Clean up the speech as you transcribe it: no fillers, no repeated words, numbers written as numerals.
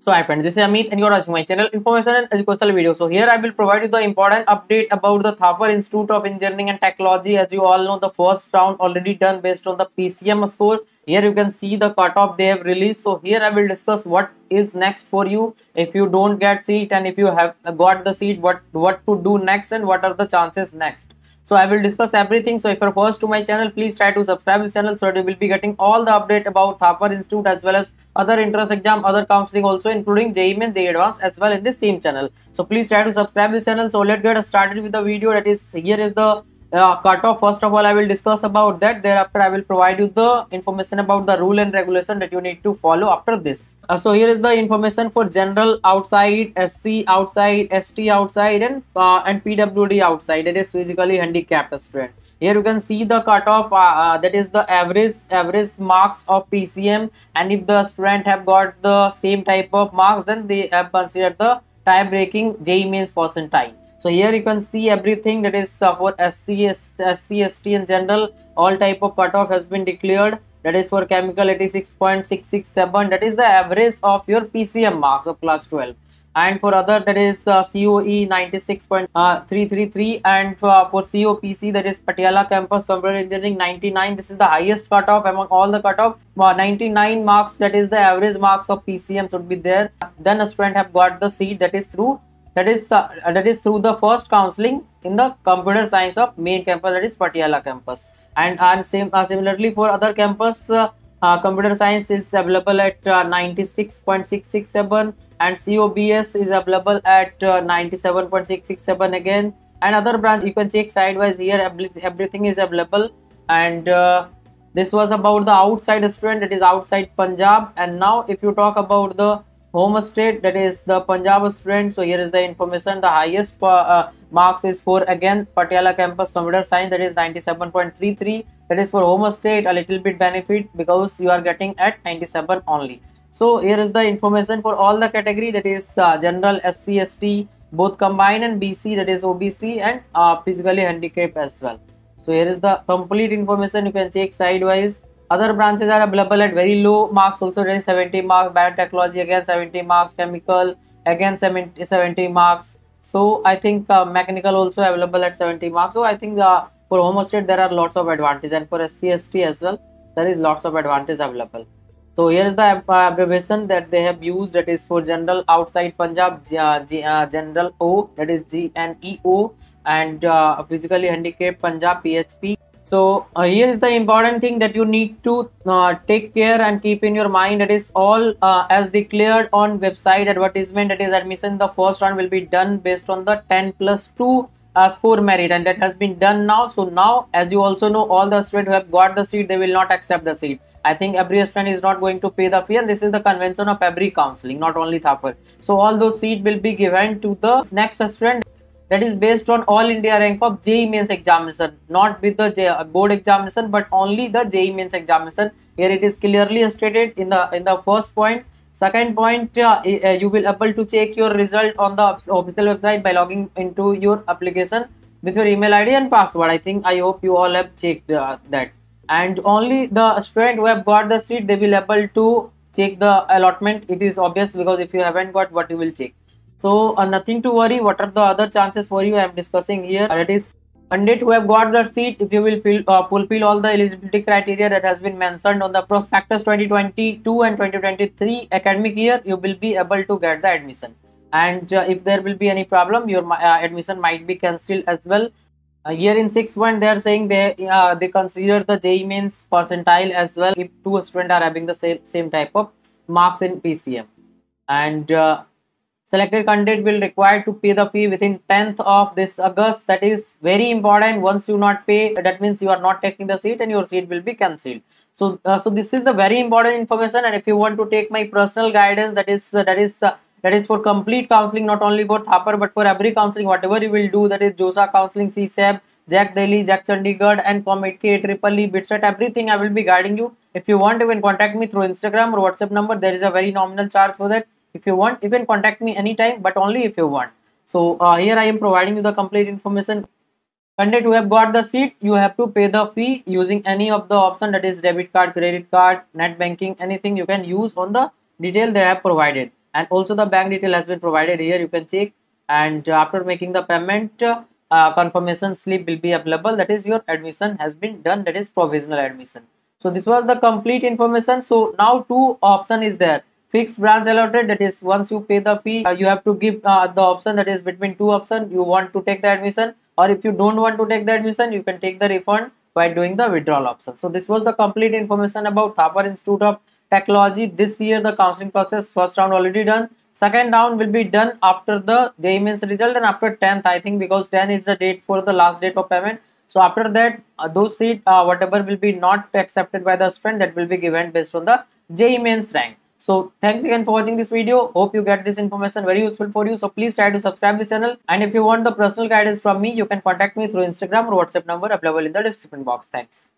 So hi friends, this is Amit and you are watching my channel Information and Educational Video. So here I will provide you the important update about the Thapar Institute of Engineering and Technology. As you all know, the first round already done based on the PCM score. Here you can see the cutoff they have released. So here I will discuss what is next for you if you don't get seat, and if you have got the seat, what to do next and what are the chances next. So I will discuss everything. So if you are first to my channel, please try to subscribe this channel so that you will be getting all the update about Thapar Institute as well as other entrance exam, other counselling also, including JEE and JEE Advanced as well in this same channel. So please try to subscribe this channel. So let's get started with the video. That is, here is the cutoff. First of all, I will discuss about that. Thereafter, I will provide you the information about the rule and regulation that you need to follow after this. So here is the information for general outside, SC outside, ST outside, and PWD outside. It is physically handicapped student. Here you can see the cutoff, that is the average marks of PCM, and if the student have got the same type of marks, then they have considered the tie breaking JEE mains percentile. So here you can see everything, that is for SC, ST and general, all type of cutoff has been declared. That is for chemical 86.667, that is the average of your PCM marks of class 12. And for other, that is COE 96.333, and for COPC, that is Patiala Campus Computer Engineering 99. This is the highest cutoff among all the cutoff. 99 marks, that is the average marks of PCM should be there. Then a student have got the seat, that is through through the first counselling in the computer science of main campus, that is Patiala campus. And same similarly for other campus, computer science is available at 96.667, and COBS is available at 97.667 again. And other branch you can check sidewise here, everything is available. And this was about the outside student, that is outside Punjab. And now if you talk about the home state, that is the Punjab student. So here is the information. The highest marks is for again Patiala campus computer science, that is 97.33. That is for home state a little bit benefit because you are getting at 97 only. So here is the information for all the category, that is general, SC, ST both combined, and BC, that is OBC, and physically handicapped as well. So here is the complete information, you can check sidewise. Other branches are available at very low marks also, that is 70 marks, biotechnology again 70 marks, chemical again 70 marks. So I think mechanical also available at 70 marks. So I think for home state there are lots of advantage, and for SCST as well there is lots of advantage available. So here is the abbreviation that they have used, that is for general outside Punjab, general O, that is GNEO, and physically handicapped Punjab, PHP. So here is the important thing that you need to take care and keep in your mind, that is all as declared on website advertisement, that is admission the first round will be done based on the 10+2 score merit, and that has been done now. So now, as you also know, all the students who have got the seat, they will not accept the seat. I think every student is not going to pay the fee, and this is the convention of every counselling, not only Thapar. So all those seats will be given to the next student. That is based on all India rank of JEE mains examination, not with the board examination, but only the JEE mains examination. Here it is clearly stated in the first point. Second point, you will able to check your result on the official website by logging into your application with your email ID and password. I hope you all have checked that. And only the student who have got the seat, they will able to check the allotment. It is obvious, because if you haven't got, what you will check. So nothing to worry. What are the other chances for you I am discussing here? That is, candidate who have got the seat, if you will fulfill all the eligibility criteria that has been mentioned on the prospectus 2022 and 2023 academic year, you will be able to get the admission. And if there will be any problem, your admission might be cancelled as well. Here in 6.1, they are saying they consider the JEE mains percentile as well if two students are having the same type of marks in PCM. And selected candidate will require to pay the fee within 10th of this August. That is very important. Once you not pay, that means you are not taking the seat, and your seat will be cancelled. So, this is the very important information. And if you want to take my personal guidance, that is for complete counselling, not only for Thapar but for every counselling, whatever you will do, that is Josa Counselling, CSAB, Jac Delhi, Jac Chandigarh, and Comedk Triple E, BITSAT, everything I will be guiding you. If you want, you can contact me through Instagram or WhatsApp number. There is a very nominal charge for that. If you want, you can contact me anytime, but only if you want. So here I am providing you the complete information. Candidate who have got the seat, you have to pay the fee using any of the option, that is debit card, credit card, net banking, anything you can use on the detail they have provided. and also the bank detail has been provided here, you can check. And after making the payment, confirmation slip will be available, that is your admission has been done, that is provisional admission. So this was the complete information. So now two option is there, fixed branch allotted, that is once you pay the fee you have to give the option, that is between two options you want to take the admission, or if you don't want to take the admission you can take the refund by doing the withdrawal option. So this was the complete information about Thapar Institute of Technology. This year the counseling process, first round already done, second round will be done after the JEE Mains result and after 10th I think, because 10 is the date for the last date of payment. So after that those seat whatever will be not accepted by the student, that will be given based on the JEE Mains rank. So thanks again for watching this video. Hope you get this information very useful for you. So please try to subscribe this channel, and if you want the personal guidance from me you can contact me through Instagram or WhatsApp number available in the description box. Thanks.